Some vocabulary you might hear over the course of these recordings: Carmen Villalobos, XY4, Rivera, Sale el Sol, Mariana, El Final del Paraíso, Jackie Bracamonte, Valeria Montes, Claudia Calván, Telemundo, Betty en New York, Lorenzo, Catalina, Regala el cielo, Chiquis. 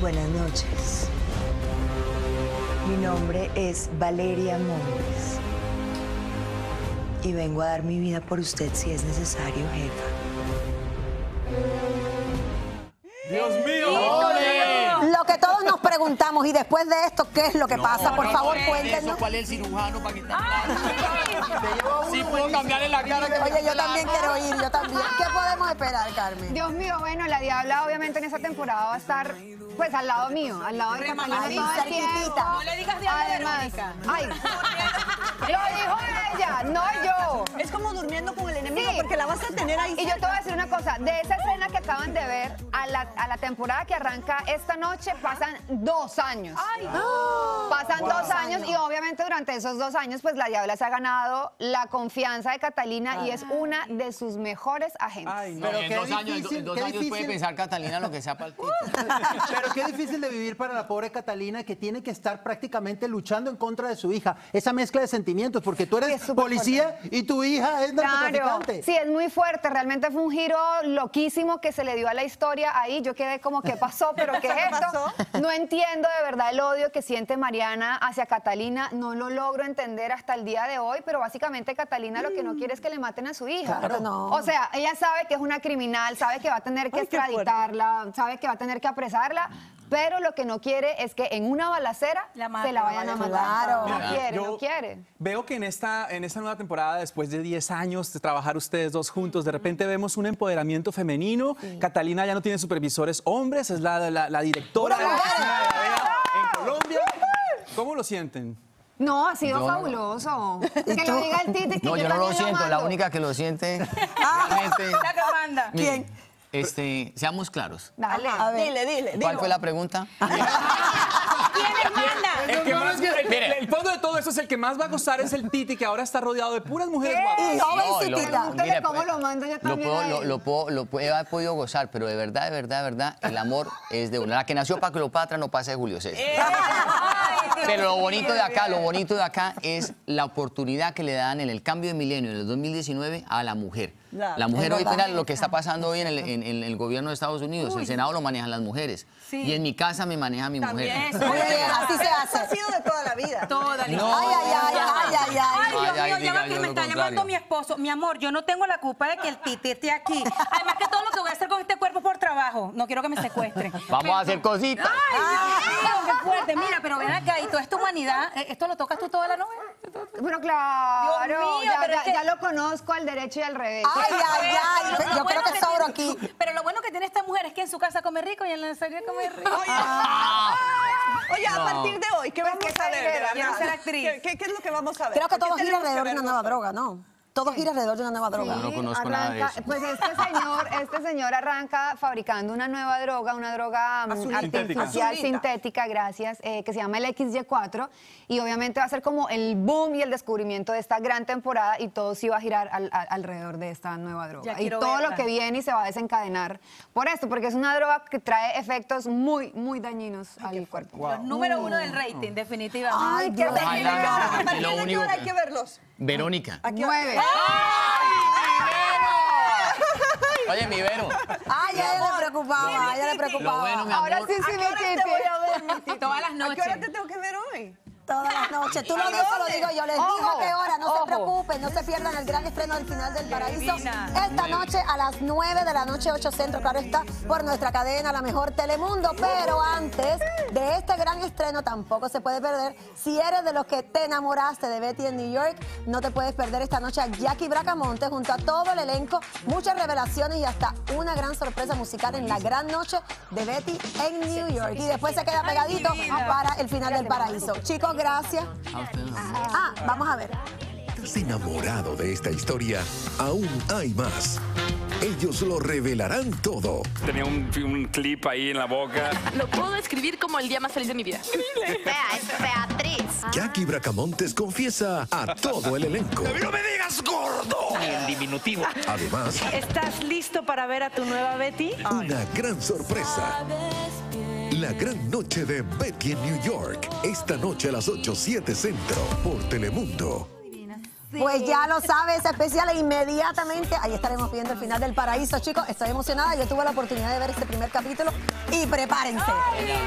Buenas noches. Mi nombre es Valeria Montes. Y vengo a dar mi vida por usted si es necesario, jefa. ¡Dios mío! ¡Ole! Lo que todos nos preguntamos, y después de esto, ¿qué es lo que pasa? Por favor, cuéntenos. ¿Cuál es el cirujano para quitar? Sí, puedo cambiarle la cara. Oye, yo también quiero ir, yo también. ¿Qué podemos esperar, Carmen? Dios mío, bueno, la Diabla obviamente en esta temporada va a estar... Pues al lado mío, al lado de Catalina. No le digas de Verónica. Ay, lo dijo ella, no yo. Es como durmiendo con el enemigo, sí, porque la vas a tener ahí. Y yo te voy a decir una cosa, de esa escena que acaban de ver a la temporada que arranca esta noche, pasan 2 años. Ay, no. Pasan 2 años y obviamente durante esos 2 años, pues la Diabla se ha ganado la confianza de Catalina y es una de sus mejores agentes. Ay, no. Pero en 2 años puede pensar Catalina lo que sea para el título. Pero qué difícil de vivir para la pobre Catalina, que tiene que estar prácticamente luchando en contra de su hija. Esa mezcla de sentimientos, porque tú eres policía y tu hija es narcotraficante. Sí, es muy fuerte. Realmente fue un giro loquísimo que se le dio a la historia. Ahí yo quedé como, ¿qué pasó? ¿Pero qué es esto? No entiendo de verdad el odio que siente Mariana hacia Catalina. No lo logro entender hasta el día de hoy, pero básicamente Catalina lo que no quiere es que le maten a su hija. Claro, no. O sea, ella sabe que es una criminal, sabe que va a tener que extraditarla, sabe que va a tener que apresarla, pero lo que no quiere es que en una balacera se la vayan a matar. Claro. Mira, no quiere. Veo que en esta nueva temporada, después de 10 años de trabajar ustedes dos juntos, de repente vemos un empoderamiento femenino. Sí. Catalina ya no tiene supervisores hombres, es la directora de la oficina de Rivera en Colombia. ¿Cómo lo sienten? No, ha sido fabuloso. Que lo diga el Tite. Que no, yo no lo siento, la única que lo siente realmente... La que manda. ¿Quién? Seamos claros. Dale, a ver. Dile. ¿Cuál fue la pregunta? ¿Quién le manda? El fondo de todo eso es el que más va a gozar es el Titi, que ahora está rodeado de puras mujeres guapas. Lo he podido gozar, pero de verdad, el amor es de una. La que nació para Cleopatra no pasa de Julio César. Pero lo bonito de acá es la oportunidad que le dan en el cambio de milenio, en el 2019, a la mujer. La mujer hoy, mira lo que está pasando hoy en el gobierno de Estados Unidos. Uy. El Senado lo manejan las mujeres. Sí. Y en mi casa me maneja mi mujer. Oye, así se hace. Ha sido de toda la vida. Ay, Dios mío, ya me está llamando mi esposo. Mi amor, yo no tengo la culpa de que el Titi esté aquí. Además que todo lo que voy a hacer con este cuerpo por trabajo. No quiero que me secuestren. Vamos a hacer cositas. Ay, qué fuerte. Mira, pero ven acá, y toda esta humanidad, ¿esto lo tocas tú toda la novela? Pero claro, ya lo conozco al derecho y al revés. Yo creo que sobro aquí. Pero lo bueno que tiene esta mujer es que en su casa come rico y en la salida come rico. Oye, a partir de hoy, ¿qué vamos a ver? Quiero ser actriz. ¿Qué es lo que vamos a ver? Creo que todo gira alrededor de una nueva droga, ¿no? Todo gira alrededor de una nueva droga. Sí, no conozco nada de eso. Pues este señor arranca fabricando una nueva droga, una droga artificial, sintética, gracias, que se llama el XY4. Y obviamente va a ser como el boom y el descubrimiento de esta gran temporada y todo sí va a girar alrededor de esta nueva droga. Y todo lo que viene y se va a desencadenar por esto, porque es una droga que trae efectos muy, muy dañinos al cuerpo. Wow. Número 1 del rating, definitivamente. Ay, qué terrible. Hay que verlos. Verónica. Aquí 9. Oye, mi Vero. Ay, ya le preocupaba, Lo bueno, mi amor. Ahora sí, ¿a qué hora te voy a ver, mi Titi? Todas las noches. ¿A qué hora te tengo que ver hoy? Todas las noches. Tú lo dices, lo digo yo. Les digo a qué hora. No se preocupen, no se pierdan el gran estreno del Final del Paraíso. Esta noche a las 9 de la noche, 8 Centro. Claro está, por nuestra cadena, la mejor, Telemundo. Pero antes de este gran estreno tampoco se puede perder. Si eres de los que te enamoraste de Betty en New York, no te puedes perder esta noche a Jackie Bracamonte junto a todo el elenco. Muchas revelaciones y hasta una gran sorpresa musical en la gran noche de Betty en New York. Y después se queda pegadito para el Final del Paraíso. Chicos, gracias. Vamos a ver. ¿Estás enamorado de esta historia? Aún hay más. Ellos lo revelarán todo. Tenía un clip ahí en la boca. Lo puedo describir como el día más feliz de mi vida. Es Beatriz. Jackie Bracamontes confiesa a todo el elenco. ¡No me digas gordo! Ni en diminutivo. Además... ¿Estás listo para ver a tu nueva Betty? Una gran sorpresa. La gran noche de Betty en New York. Esta noche a las 8, 7 Centro, por Telemundo. Sí. Pues ya lo sabes, especial inmediatamente. Ahí estaremos viendo El Final del Paraíso, chicos. Estoy emocionada. Yo tuve la oportunidad de ver este primer capítulo y prepárense.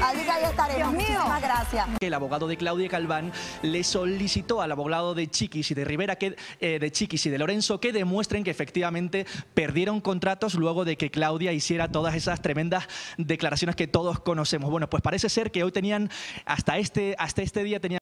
Así que ahí estaremos. Muchísimas gracias. El abogado de Claudia Calván le solicitó al abogado de Chiquis y de Rivera, de Chiquis y de Lorenzo, que demuestren que efectivamente perdieron contratos luego de que Claudia hiciera todas esas tremendas declaraciones que todos conocemos. Bueno, pues parece ser que hoy tenían, hasta este día tenían